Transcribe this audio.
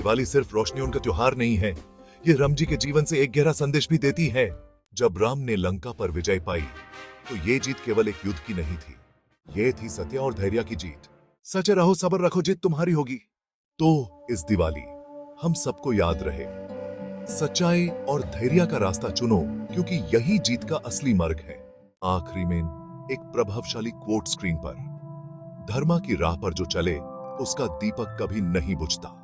दिवाली सिर्फ रोशनियों का त्योहार नहीं है, ये राम जी के जीवन से एक गहरा संदेश भी देती है। जब राम ने लंका पर विजय पाई तो ये जीत केवल एक युद्ध की नहीं थी, ये थी सत्य और धैर्य की जीत। सच रहो, सब्र रखो, जीत तुम्हारी होगी। तो इस दिवाली हम सबको याद रहे, सच्चाई और धैर्य का रास्ता चुनो, क्योंकि यही जीत का असली मार्ग है। आखिरी में एक प्रभावशाली कोट स्क्रीन पर, धर्म की राह पर जो चले उसका दीपक कभी नहीं बुझता।